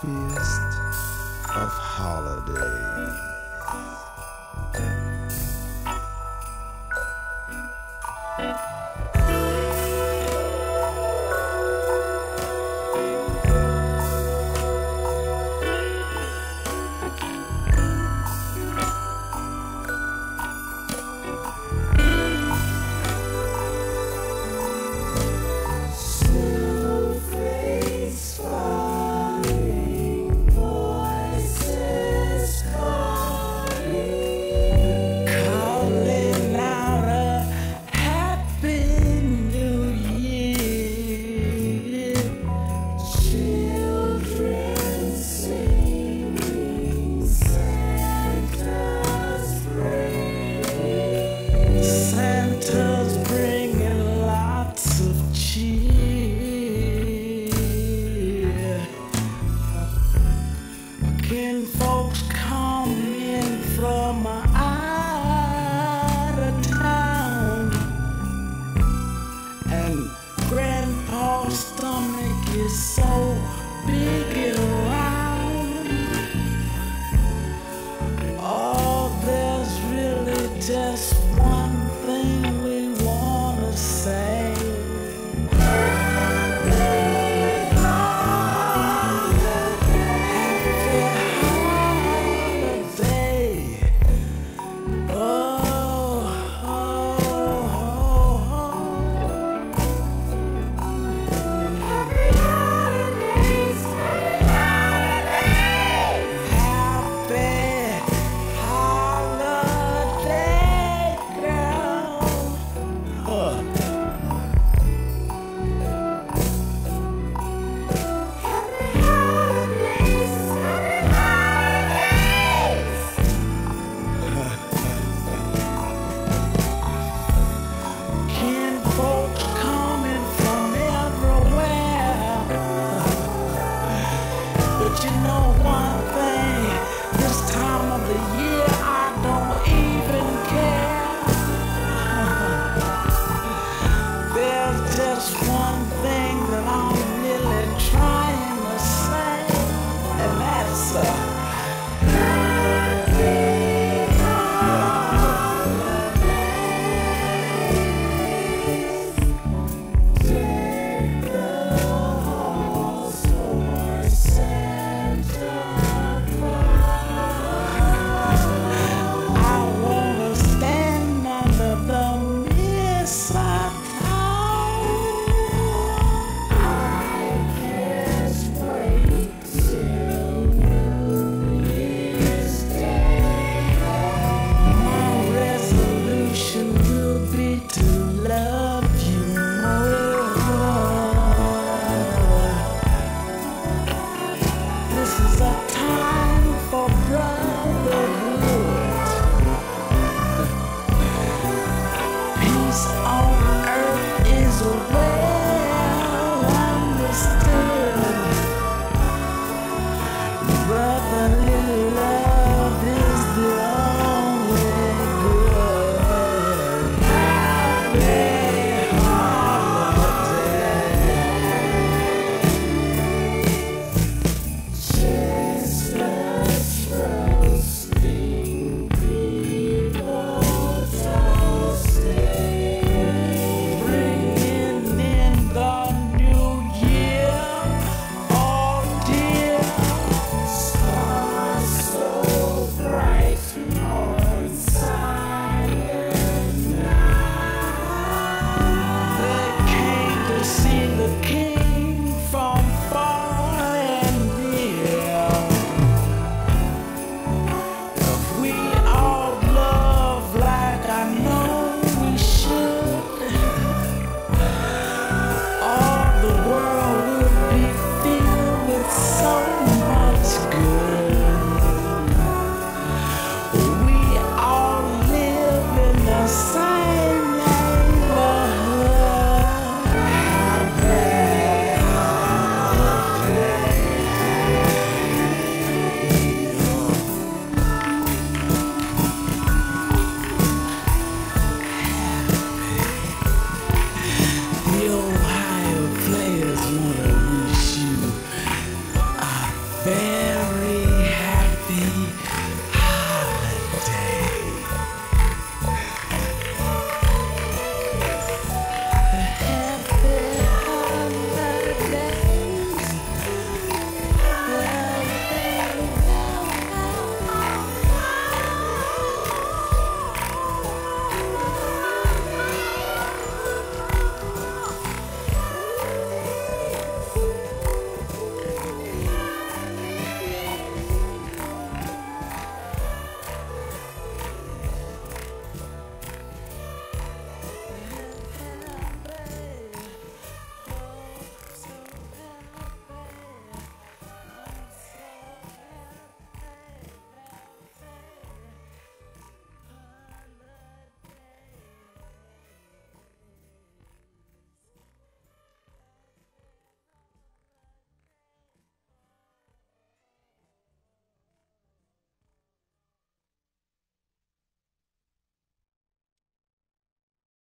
happiest of holidays.